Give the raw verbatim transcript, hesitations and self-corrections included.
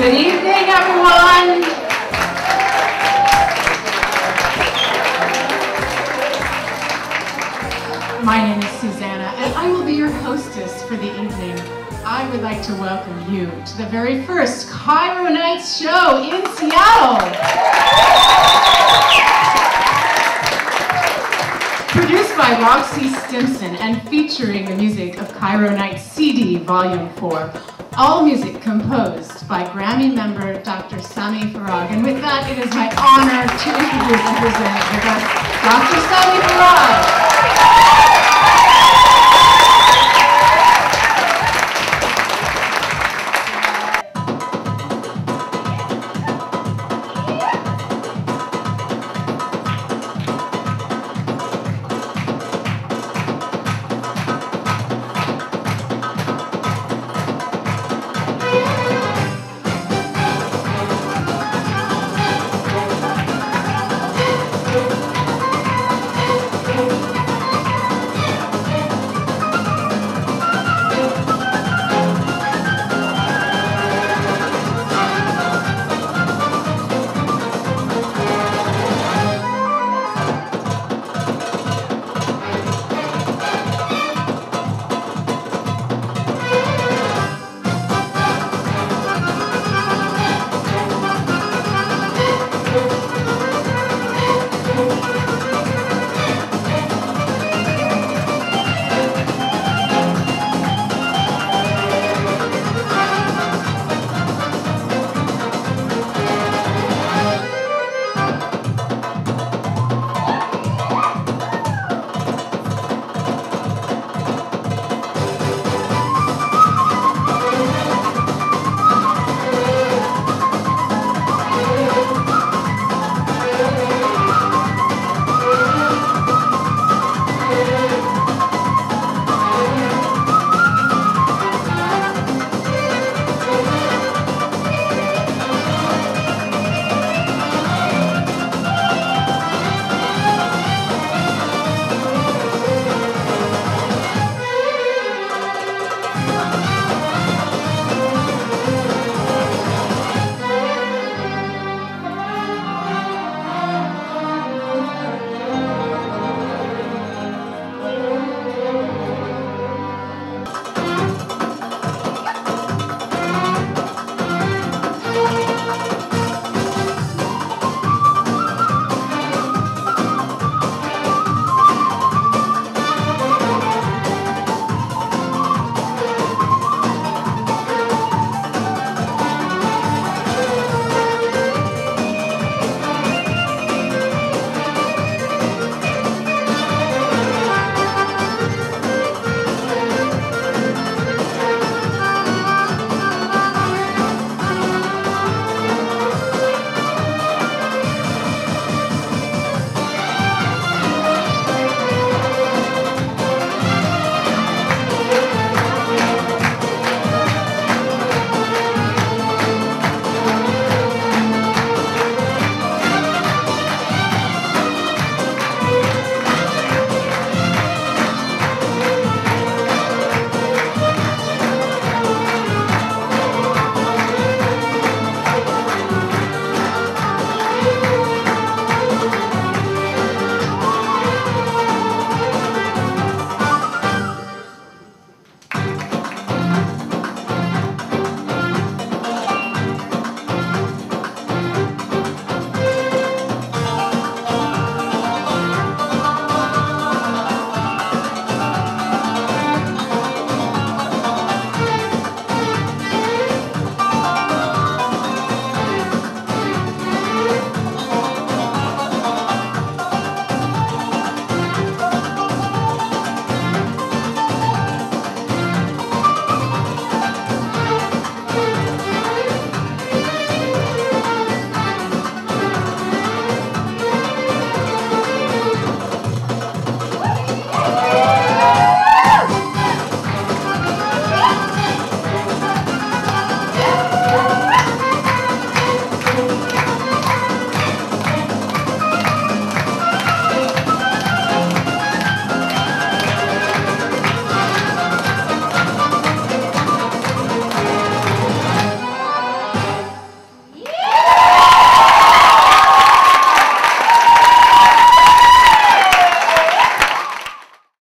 Good evening, everyone. My name is Susanna, and I will be your hostess for the evening. I would like to welcome you to the very first Cairo Nights show in Seattle. Produced by Roxy Stimpson and featuring the music of Cairo Nights C D Volume four. All music composed by Grammy member Doctor Sami Farag. And with that, it is my honor to introduce and present with us Doctor Sami Farag.